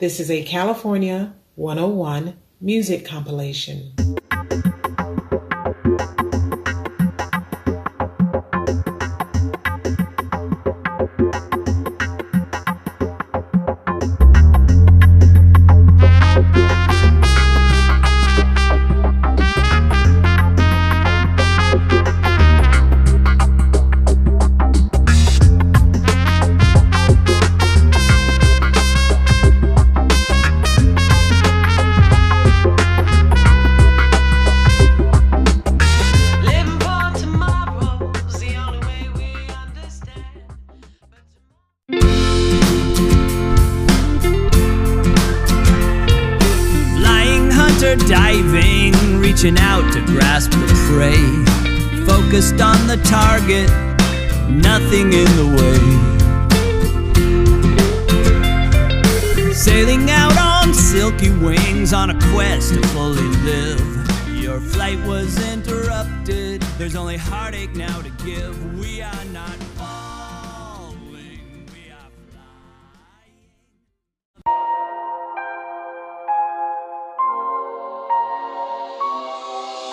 This is a California 101 music compilation. Diving, reaching out to grasp the prey, focused on the target, nothing in the way. Sailing out on silky wings on a quest to fully live. Your flight was interrupted, there's only heartache now to give. We are not falling, we are flying.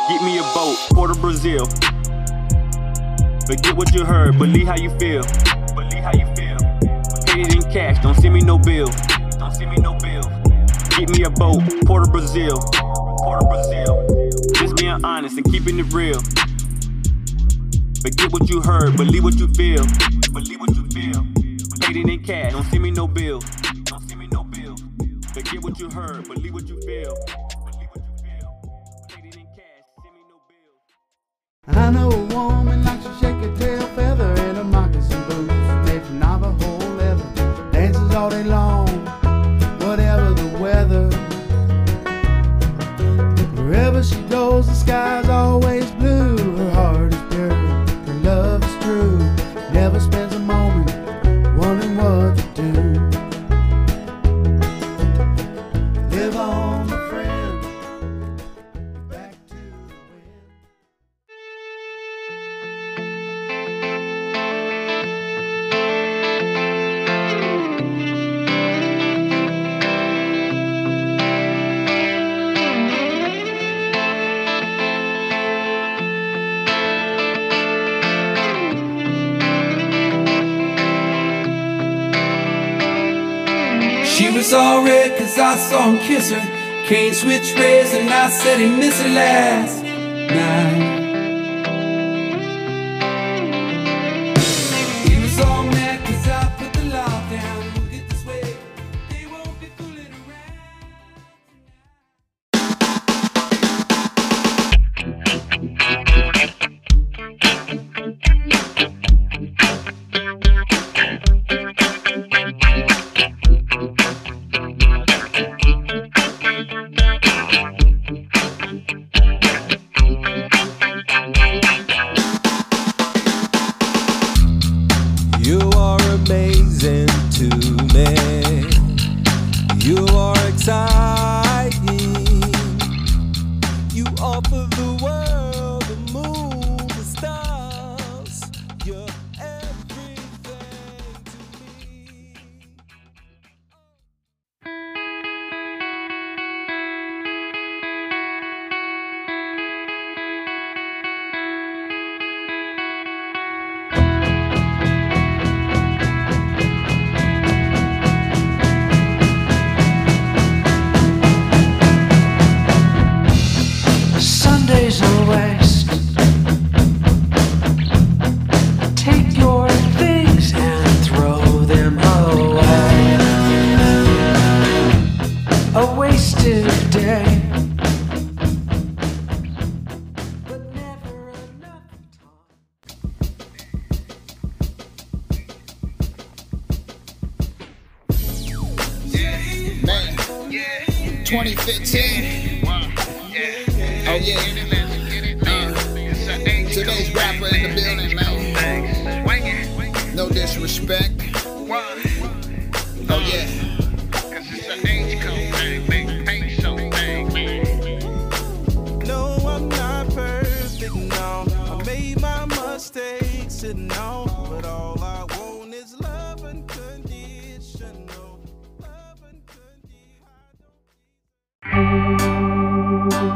Get me a boat, Port of Brazil. Forget what you heard, believe how you feel. Believe how you feel. Pay it in cash, don't send me no bill. Don't send me no bill. Get me a boat, Port of Brazil. Port of Brazil. Just being honest and keeping it real. Forget what you heard, believe what you feel. Believe what you feel. Pay it in cash, don't send me no bill. Don't send me no bill. Forget what you heard, believe what you feel. I know a woman likes to shake her tail feather in her moccasin boots, made from Navajo leather, dances all day long, whatever the weather. Wherever she goes, the sky's always blue. Her heart is pure, her love is true. Never spends a moment wondering what to do. Live on, my friend. She was all red cause I saw him kiss her. Can't switch rays and I said he missed her last night. He was all mad cause I put the law down. We'll get this way, they won't be fooling Today's rapper in the building, man. No disrespect. Oh yeah. Cause it's an age code, man. No, I'm not perfect, no. I made my mistakes and all, but all I want is love unconditional. Love unconditional.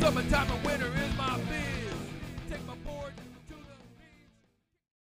Summertime and winter is